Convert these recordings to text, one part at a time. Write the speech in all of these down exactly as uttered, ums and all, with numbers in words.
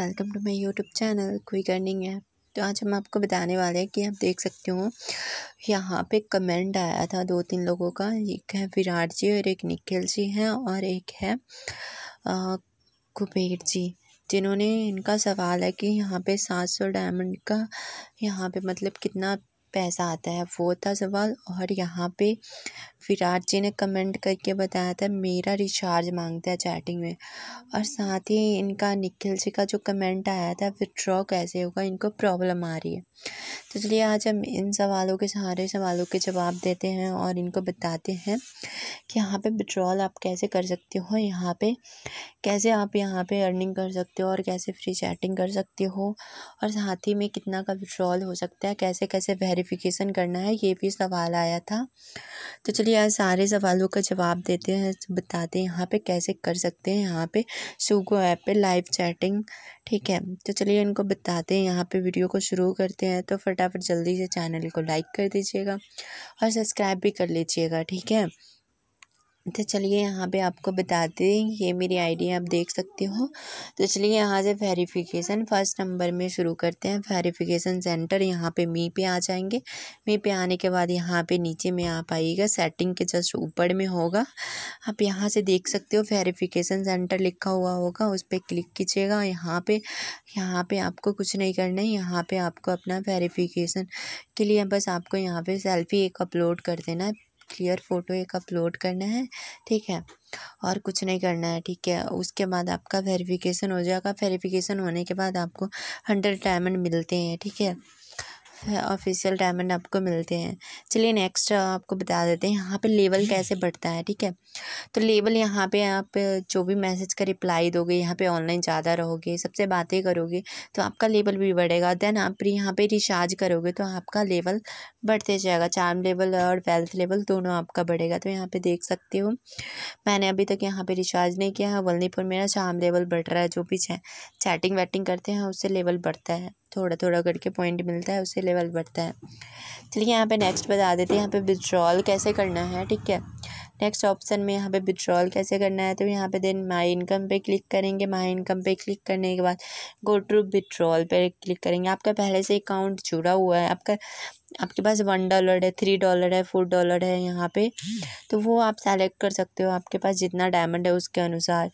Welcome to my YouTube channel quick earning app. तो आज हम आपको बताने वाले हैं कि आप देख सकते हो यहाँ पे कमेंट आया था दो तीन लोगों का। एक है विराट जी और एक निखिल जी हैं और एक है कुबेर जी, जिन्होंने इनका सवाल है कि यहाँ पे सात सौ डायमंड का यहाँ पे मतलब कितना पैसा आता है, वो था सवाल। और यहाँ पे विराट जी ने कमेंट करके बताया था मेरा रिचार्ज मांगता है चैटिंग में। और साथ ही इनका निखिल जी का जो कमेंट आया था विथड्रॉ कैसे होगा, इनको प्रॉब्लम आ रही है। तो चलिए आज हम इन सवालों के सारे सवालों के जवाब देते हैं और इनको बताते हैं कि यहाँ पे विड्रॉल आप कैसे कर सकते हो, यहाँ पे कैसे आप यहाँ पे अर्निंग कर सकते हो और कैसे फ्री चैटिंग कर सकते हो, और साथ ही में कितना का विड्रॉल हो सकता है, कैसे कैसे वेरिफिकेशन करना है, ये भी सवाल आया था। तो चलिए आज सारे सवालों का जवाब देते हैं, बताते हैं यहाँ पे कैसे कर सकते हैं यहाँ पे सुगो ऐप पे लाइव चैटिंग। ठीक है, तो चलिए इनको बताते हैं। यहाँ पे वीडियो को शुरू करते हैं, तो फटाफट जल्दी से चैनल को लाइक कर दीजिएगा और सब्सक्राइब भी कर लीजिएगा। ठीक है, तो चलिए यहाँ पे आपको बताते हैं, ये मेरी आईडी आप देख सकते हो। तो चलिए यहाँ से वेरिफिकेशन फर्स्ट नंबर में शुरू करते हैं। वेरिफिकेशन सेंटर यहाँ पे मी पे आ जाएंगे। मी पे आने के बाद यहाँ पे नीचे में आप आइएगा, सेटिंग के जस्ट ऊपर में होगा, आप यहाँ से देख सकते हो वेरिफिकेशन सेंटर लिखा हुआ होगा, उस पर क्लिक कीजिएगा। यहाँ पर यहाँ पर आपको कुछ नहीं करना है, यहाँ पर आपको अपना वेरिफिकेशन के लिए बस आपको यहाँ पर सेल्फ़ी एक अपलोड कर देना है, क्लियर फ़ोटो एक अपलोड करना है। ठीक है, और कुछ नहीं करना है। ठीक है, उसके बाद आपका वेरिफिकेशन हो जाएगा। वेरिफिकेशन होने के बाद आपको हंड्रेड डायमंड मिलते हैं। ठीक है, ऑफिशियल डायमंड आपको मिलते हैं। चलिए नेक्स्ट आपको बता देते हैं यहाँ पे लेवल कैसे बढ़ता है। ठीक है, तो लेवल यहाँ पे आप जो भी मैसेज का रिप्लाई दोगे, यहाँ पे ऑनलाइन ज़्यादा रहोगे, सबसे बातें करोगे, तो आपका लेवल भी बढ़ेगा। देन आप यहाँ पे रिचार्ज करोगे तो आपका लेवल बढ़ते जाएगा। चार्म लेवल और वेल्थ लेवल दोनों आपका बढ़ेगा। तो यहाँ पर देख सकते हो मैंने अभी तक यहाँ पर रिचार्ज नहीं किया है, वल्ली पर मेरा चार्म लेवल बढ़ रहा है। जो भी चैटिंग वैटिंग करते हैं उससे लेवल बढ़ता है, थोड़ा थोड़ा करके पॉइंट मिलता है, उससे लेवल बढ़ता है। चलिए यहाँ पे नेक्स्ट बता देते हैं यहाँ पे विड्रॉल कैसे करना है। ठीक है, नेक्स्ट ऑप्शन में यहाँ पे विड्रॉल कैसे करना है, तो यहाँ पे देन माई इनकम पे क्लिक करेंगे। माई इनकम पे क्लिक करने के बाद गो टू विड्रॉल पे क्लिक करेंगे। आपका पहले से अकाउंट जुड़ा हुआ है, आपका आपके पास वन डॉलर है, थ्री डॉलर है, फोर डॉलर है यहाँ पे, तो वो आप सेलेक्ट कर सकते हो आपके पास जितना डायमंड है उसके अनुसार।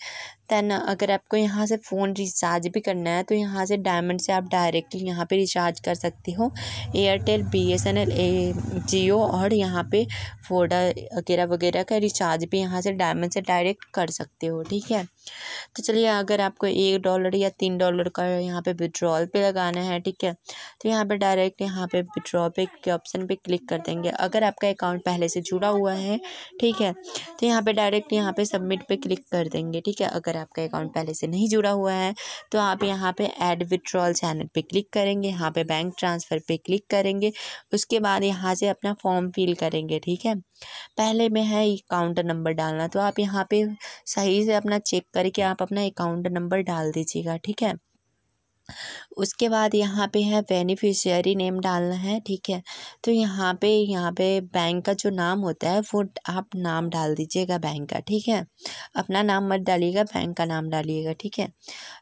दैन अगर आपको यहाँ से फ़ोन रिचार्ज भी करना है तो यहाँ से डायमंड से आप डायरेक्टली यहाँ पे रिचार्ज कर सकती हो। एयरटेल, बीएसएनएल, जियो और यहाँ पे वोडा वगैरह वगैरह का रिचार्ज भी यहाँ से डायमंड से डायरेक्ट कर सकते हो। ठीक है, तो चलिए अगर आपको एक डॉलर या तीन डॉलर का यहाँ पे विड्रॉल पे लगाना है, ठीक है, तो यहाँ पे डायरेक्ट यहाँ पे विड्रॉल पे के ऑप्शन पे क्लिक कर देंगे। अगर आपका अकाउंट पहले से जुड़ा हुआ है, ठीक है, तो यहाँ पे डायरेक्ट यहाँ पे सबमिट पे क्लिक कर देंगे। ठीक है, अगर आपका अकाउंट पहले से नहीं जुड़ा हुआ है तो आप यहाँ पे ऐड विड्रॉल चैनल पे क्लिक करेंगे, यहाँ पे बैंक ट्रांसफ़र पे क्लिक करेंगे, उसके बाद यहाँ से अपना फॉर्म फिल करेंगे। ठीक है, पहले में है अकाउंट नंबर डालना, तो आप यहाँ पे सही से अपना चेक करके आप अपना अकाउंट नंबर डाल दीजिएगा। ठीक है, उसके बाद यहाँ पे है बेनिफिशियरी नेम डालना है। ठीक है, तो यहाँ पे यहाँ पे बैंक का जो नाम होता है वो आप नाम डाल दीजिएगा बैंक का। ठीक है, अपना नाम मत डालिएगा, बैंक का नाम डालिएगा। ठीक है,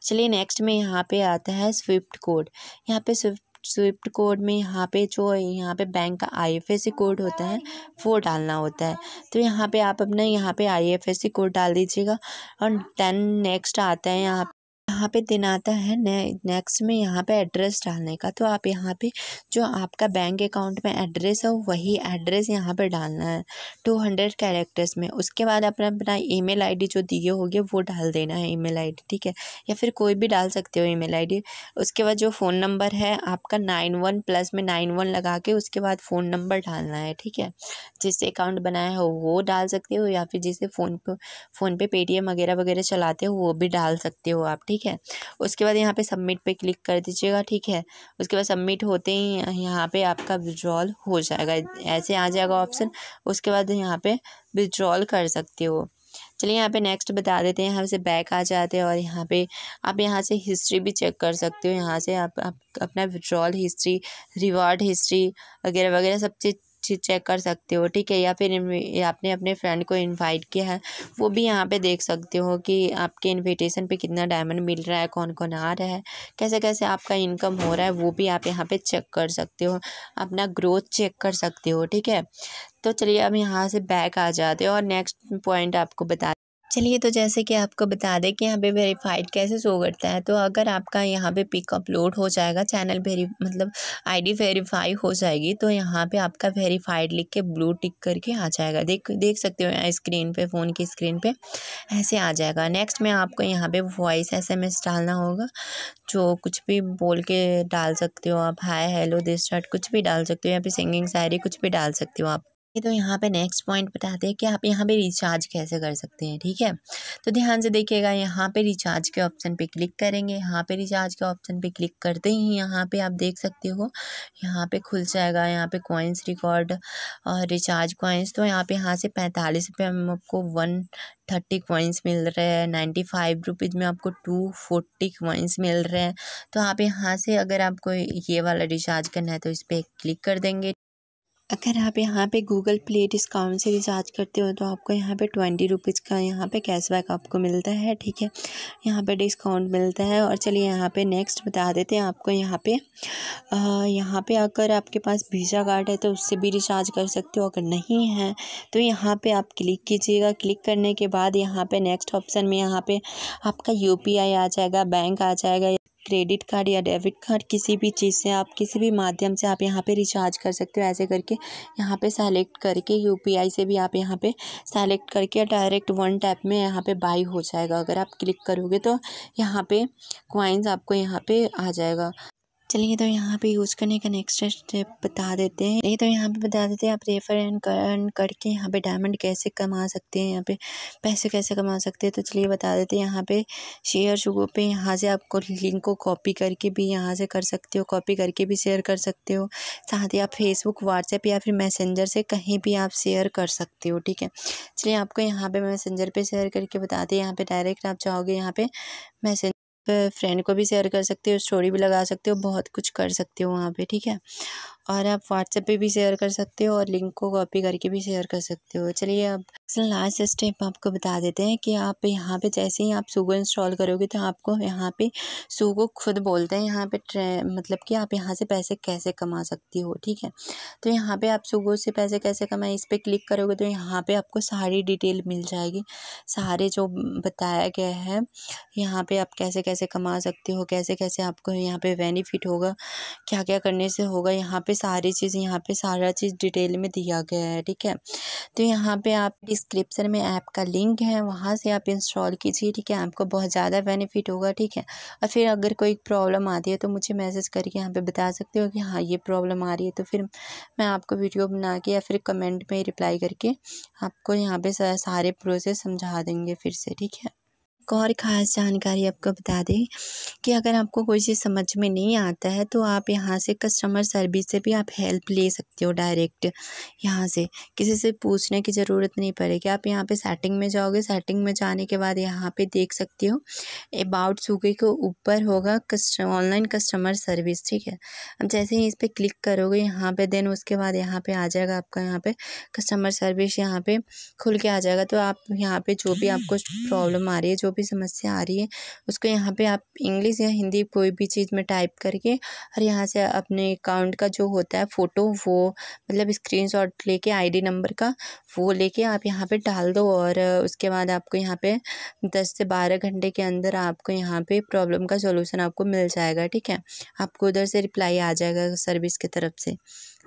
चलिए नेक्स्ट में यहाँ पे आता है स्विफ्ट कोड। यहाँ पे स्विफ्ट स्विफ्ट कोड में यहाँ पे जो यहाँ पे बैंक का आईएफएससी कोड होता है वो डालना होता है, तो यहाँ पे आप अपना यहाँ पे आईएफएससी कोड डाल दीजिएगा। और देन नेक्स्ट आता है यहाँ यहाँ पे दिन आता है ने, नेक्स्ट में यहाँ पे एड्रेस डालने का, तो आप यहाँ पे जो आपका बैंक अकाउंट में एड्रेस है वही एड्रेस यहाँ पे डालना है टू हंड्रेड कैरेक्टर्स में। उसके बाद अपना अपना ईमेल आईडी जो दिए होंगे वो डाल देना है, ईमेल आईडी। ठीक है, या फिर कोई भी डाल सकते हो ईमेल आईडी। उसके बाद जो फ़ोन नंबर है आपका नाइन वन प्लस में नाइन वन लगा के उसके बाद फ़ोन नंबर डालना है। ठीक है, जिससे अकाउंट बनाया हो वो डाल सकते हो, या फिर जिसे फ़ोन पे फ़ोन पे पेटीएम वगैरह वगैरह चलाते हो वो भी डाल सकते हो आप। ठीक है, उसके बाद यहाँ पे सबमिट पे क्लिक कर दीजिएगा। ठीक है, उसके बाद सबमिट होते ही यहाँ पे आपका विड्रॉल हो जाएगा, ऐसे आ जाएगा ऑप्शन। उसके बाद यहाँ पे विड्रॉल कर सकते हो। चलिए यहाँ पे नेक्स्ट बता देते हैं, यहाँ से बैक आ जाते हैं और यहाँ पे आप यहाँ से हिस्ट्री भी चेक कर सकते हो। यहाँ से आप, आप अपना विड्रॉल हिस्ट्री, रिवार्ड हिस्ट्री वगैरह वगैरह सब चीज़ चीज़ चेक कर सकते हो, ठीक है। या फिर आपने अपने फ्रेंड को इनवाइट किया है, वो भी यहाँ पे देख सकते हो कि आपके इनविटेशन पे कितना डायमंड मिल रहा है, कौन कौन आ रहा है, कैसे कैसे आपका इनकम हो रहा है, वो भी आप यहाँ पे चेक कर सकते हो, अपना ग्रोथ चेक कर सकते हो, ठीक है। तो चलिए अब यहाँ से बैक आ जाते हो और नेक्स्ट पॉइंट आपको बता चलिए। तो जैसे कि आपको बता दें कि यहाँ पे वेरीफाइड कैसे शो करता है, तो अगर आपका यहाँ पे पिक अपलोड हो जाएगा, चैनल वेरी मतलब आईडी वेरीफाई हो जाएगी, तो यहाँ पे आपका वेरीफाइड लिख के ब्लू टिक करके आ जाएगा, देख देख सकते हो स्क्रीन पे, फ़ोन की स्क्रीन पे ऐसे आ जाएगा। नेक्स्ट में आपको यहाँ पे वॉइस एसएमएस डालना होगा, जो कुछ भी बोल के डाल सकते हो आप, हाय हेलो दिस शर्ट कुछ भी डाल सकते हो, यहाँ पर सिंगिंग शायरी कुछ भी डाल सकते हो आप। तो यहाँ पे नेक्स्ट पॉइंट बताते हैं कि आप यहाँ पे रिचार्ज कैसे कर सकते हैं, ठीक है। तो ध्यान से देखिएगा, यहाँ पे रिचार्ज के ऑप्शन पे क्लिक करेंगे, यहाँ पे रिचार्ज के ऑप्शन पे क्लिक करते ही यहाँ पे आप देख सकते हो यहाँ पे खुल जाएगा, यहाँ पे कॉइन्स रिकॉर्ड और रिचार्ज कॉइन्स। तो यहाँ पे यहाँ से पैंतालीस रुपये में आपको वन थर्टी कॉइन्स मिल रहे हैं, नाइन्टी फाइव रुपीज़ में आपको टू फोर्टी कॉइन्स मिल रहे हैं। तो आप यहाँ से अगर आपको ये वाला रिचार्ज करना है तो इस पर क्लिक कर देंगे। अगर आप यहाँ पे गूगल प्ले डिस्काउंट से रिचार्ज करते हो तो आपको यहाँ पे ट्वेंटी रुपीज़ का यहाँ पे कैशबैक आपको मिलता है, ठीक है, यहाँ पे डिस्काउंट मिलता है। और चलिए यहाँ पे नेक्स्ट बता देते हैं आपको, यहाँ पे आ, यहाँ पे अगर आपके पास वीज़ा कार्ड है तो उससे भी रिचार्ज कर सकते हो, अगर नहीं है तो यहाँ पर आप क्लिक कीजिएगा। क्लिक करने के बाद यहाँ पर नेक्स्ट ऑप्शन में यहाँ पर आपका यू पी आई आ जाएगा, बैंक आ जाएगा, क्रेडिट कार्ड या डेबिट कार्ड, किसी भी चीज़ से आप किसी भी माध्यम से आप यहाँ पे रिचार्ज कर सकते हो। ऐसे करके यहाँ पे सेलेक्ट करके यूपीआई से भी आप यहाँ पे सेलेक्ट करके डायरेक्ट वन टैप में यहाँ पे बाई हो जाएगा। अगर आप क्लिक करोगे तो यहाँ पे कॉइन्स आपको यहाँ पे आ जाएगा। चलिए तो यहाँ पे यूज़ करने का नेक्स्ट स्टेप बता देते हैं। ये तो यहाँ पे बता देते हैं आप रेफर एंड अर्न करके यहाँ पे डायमंड कैसे कमा सकते हैं, यहाँ पे पैसे कैसे कमा सकते हैं। तो चलिए बता देते हैं, यहाँ पे शेयर सुगो पे यहाँ से आपको लिंक को कॉपी करके भी यहाँ से कर सकते हो, कॉपी करके भी शेयर कर सकते हो, साथ ही आप फेसबुक, व्हाट्सएप या फिर मैसेंजर से कहीं भी आप शेयर कर सकते हो, ठीक है। चलिए आपको यहाँ पर मैसेंजर पर शेयर करके बताते हैं, यहाँ पर डायरेक्ट आप जाओगे, यहाँ पर मैसेंजर फ्रेंड को भी शेयर कर सकते हो, स्टोरी भी लगा सकते हो, बहुत कुछ कर सकते हो वहाँ पे, ठीक है। और आप व्हाट्सएप पे भी शेयर कर सकते हो और लिंक को कॉपी करके भी शेयर कर सकते हो। चलिए अब लास्ट स्टेप आपको बता देते हैं कि आप यहाँ पे जैसे ही आप सूगो इंस्टॉल करोगे तो आपको यहाँ पे सूगो खुद बोलते हैं यहाँ पे ट्रे मतलब कि आप यहाँ से पैसे कैसे कमा सकती हो, ठीक है। तो यहाँ पे आप सूगो से पैसे कैसे कमाएं इस पर क्लिक करोगे तो यहाँ पर आपको सारी डिटेल मिल जाएगी, सारे जो बताया गया है यहाँ पर आप कैसे कैसे कमा सकते हो, कैसे कैसे आपको यहाँ पर बेनिफिट होगा, क्या क्या करने से होगा, यहाँ पर सारी चीज़ यहाँ पे सारा चीज़ डिटेल में दिया गया है, ठीक है। तो यहाँ पे आप डिस्क्रिप्शन में ऐप का लिंक है, वहाँ से आप इंस्टॉल कीजिए, ठीक है, आपको बहुत ज़्यादा बेनिफिट होगा, ठीक है। और फिर अगर कोई प्रॉब्लम आती है तो मुझे मैसेज करके यहाँ पे बता सकते हो कि हाँ ये प्रॉब्लम आ रही है, तो फिर मैं आपको वीडियो बना के या फिर कमेंट में रिप्लाई करके आपको यहाँ पर सारे प्रोसेस समझा देंगे फिर से, ठीक है। एक और ख़ास जानकारी आपको बता दें कि अगर आपको कोई चीज़ समझ में नहीं आता है तो आप यहाँ से कस्टमर सर्विस से भी आप हेल्प ले सकते हो, डायरेक्ट यहाँ से किसी से पूछने की ज़रूरत नहीं पड़ेगी। आप यहाँ पे सेटिंग में जाओगे, सेटिंग में जाने के बाद यहाँ पे देख सकते हो अबाउट सूगे के ऊपर होगा ऑनलाइन कस्टमर सर्विस, ठीक है। अब जैसे ही इस पर क्लिक करोगे यहाँ पर देन उसके बाद यहाँ पर आ जाएगा आपका यहाँ पर कस्टमर सर्विस, यहाँ पर खुल के आ जाएगा। तो आप यहाँ पर जो भी आपको प्रॉब्लम आ रही है, जो भी समस्या आ रही है, उसको यहाँ पे आप इंग्लिश या हिंदी कोई भी चीज़ में टाइप करके और यहाँ से अपने अकाउंट का जो होता है फ़ोटो वो मतलब स्क्रीनशॉट लेके आईडी नंबर का वो लेके आप यहाँ पे डाल दो और उसके बाद आपको यहाँ पे दस से बारह घंटे के अंदर आपको यहाँ पे प्रॉब्लम का सॉल्यूशन आपको मिल जाएगा, ठीक है। आपको उधर से रिप्लाई आ जाएगा सर्विस की तरफ से,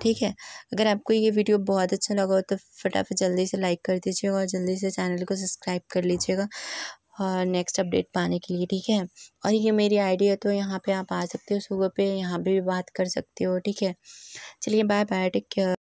ठीक है। अगर आपको ये वीडियो बहुत अच्छा लगा हो तो फटाफट जल्दी से लाइक कर दीजिएगा और जल्दी से चैनल को सब्सक्राइब कर लीजिएगा और नेक्स्ट अपडेट पाने के लिए, ठीक है। और ये मेरी आईडी है तो यहाँ पे आप आ सकते हो, सुगो पे यहाँ पे भी बात कर सकते हो, ठीक है। चलिए बाय बाय, टेक केयर।